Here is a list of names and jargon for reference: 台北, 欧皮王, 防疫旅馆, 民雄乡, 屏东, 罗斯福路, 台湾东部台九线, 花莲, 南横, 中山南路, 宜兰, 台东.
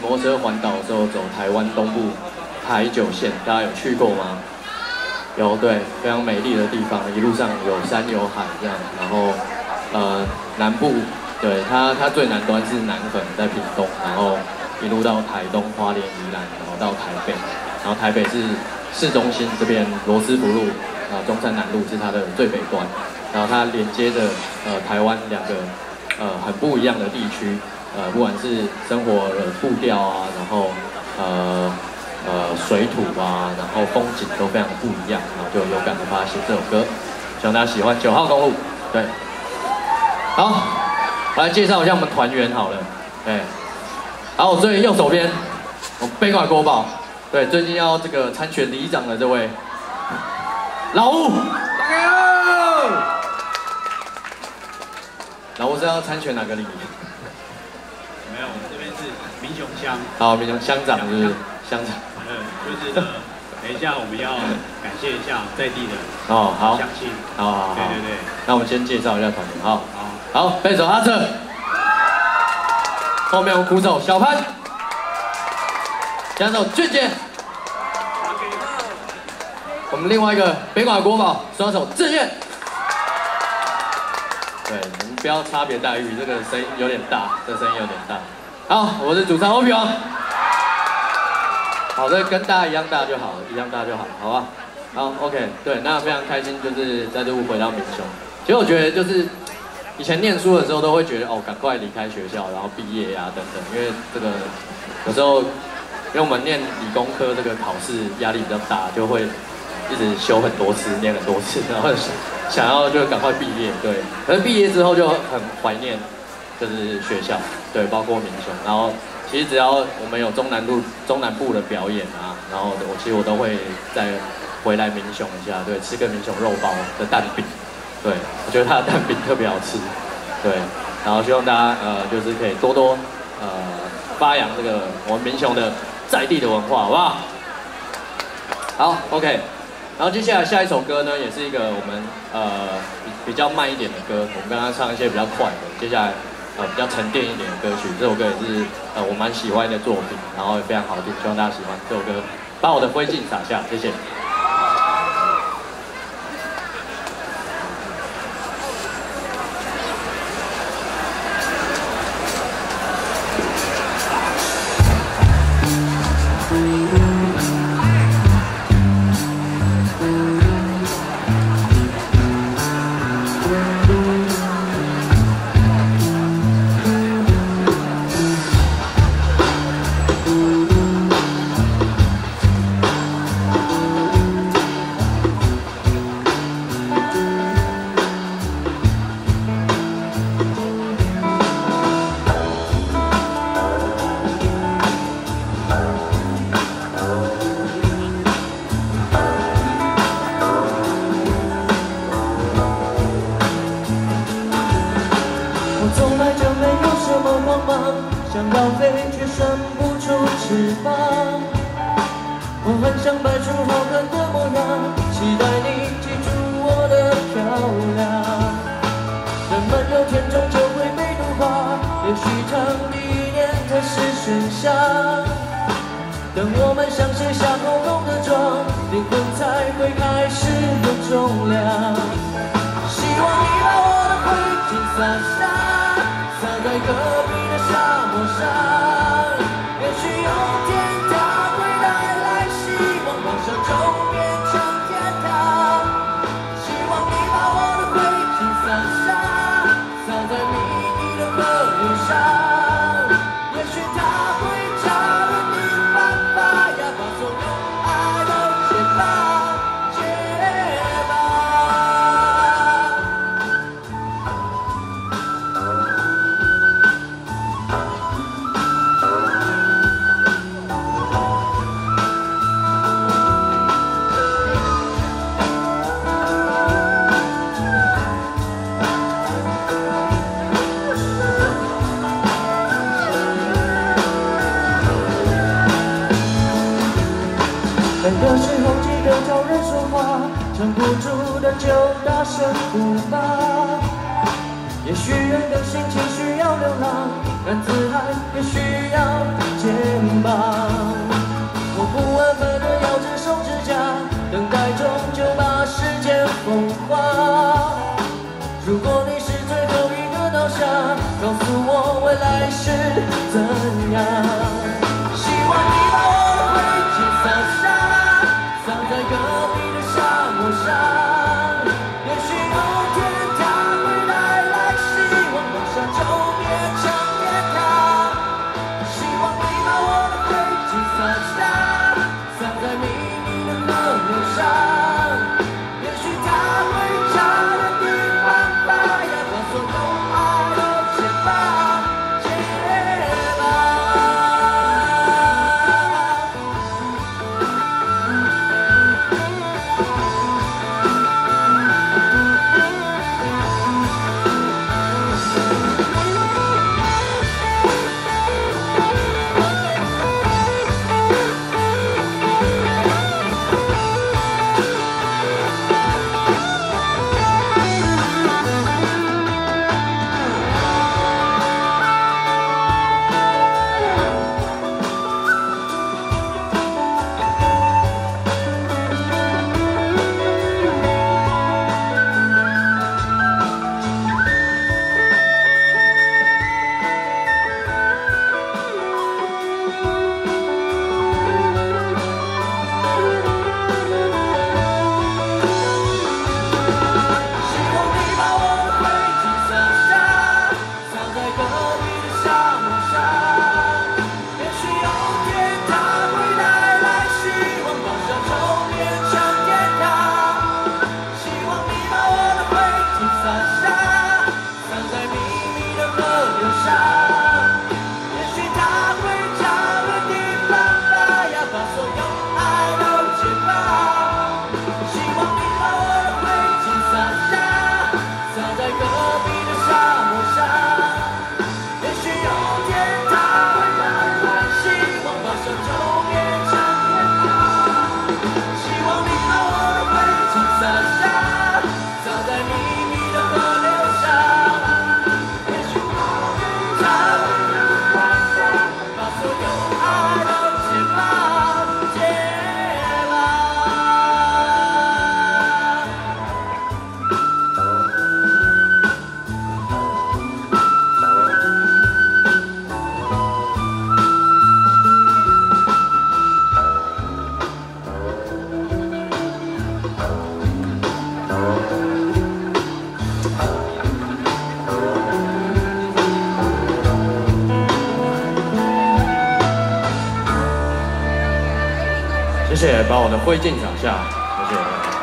摩托车环岛的时候走台湾东部台九线，大家有去过吗？有，对，非常美丽的地方，一路上有山有海这样。然后南部，对它最南端是南横，在屏东，然后一路到台东、花莲、宜兰，然后到台北，然后台北是市中心这边罗斯福路啊，中山南路是它的最北端，然后它连接着台湾两个很不一样的地区。 不管是生活的步调啊，然后水土啊，然后风景都非常不一样，然后就有感而发写这首歌，希望大家喜欢。9号公路，对，好，我来介绍一下我们团员好了，对，好，我最右手边，我北管国宝，对，最近要这个参选里长的这位老吴，老吴是要参选哪个里？ 没有，我们这边是民雄乡。好，民雄乡长就是乡长。就是等一下我们要感谢一下在地的哦，好乡亲，好，对对对。那我们先介绍一下团员，好，好，贝手阿哲，后面我鼓手小潘，扬手俊杰，我们另外一个北管国宝双手志愿。对，你们不要差别待遇，这个声音有点大，这声音有点大。 好，我是主唱欧皮王。好的，跟大家一样大就好，一样大就好，好吧？好 ，OK， 对，那非常开心，就是在这部回到民雄。其实我觉得就是以前念书的时候都会觉得哦，赶快离开学校，然后毕业呀、等等，因为这个有时候因为我们念理工科这个考试压力比较大，就会一直修很多次，念很多次，然后想要就赶快毕业，对。可是毕业之后就很怀念。 就是学校，对，包括民雄，然后其实只要我们有中南部的表演啊，然后其实我都会再回来民雄一下，对，吃个民雄肉包的蛋饼，对我觉得它的蛋饼特别好吃，对，然后希望大家就是可以多多发扬这个我们民雄的在地的文化，好不好？好 ，OK， 然后接下来下一首歌呢，也是一个我们比较慢一点的歌，我们刚刚唱一些比较快的，接下来。 比较沉淀一点的歌曲，这首歌也是我蛮喜欢的作品，然后也非常好听，希望大家喜欢这首歌。把我的灰烬撒下，谢谢。也许人的心情需要流浪，但自爱也需要解放。怎样？希望你把我的灰烬扫下来，扫在戈壁的沙漠上。也许某天它会带来希望，晚上就变成天堂。希望你把我的灰烬扫下来，扫在秘密的河流上。 谢谢，把我的灰烬扫下，谢谢。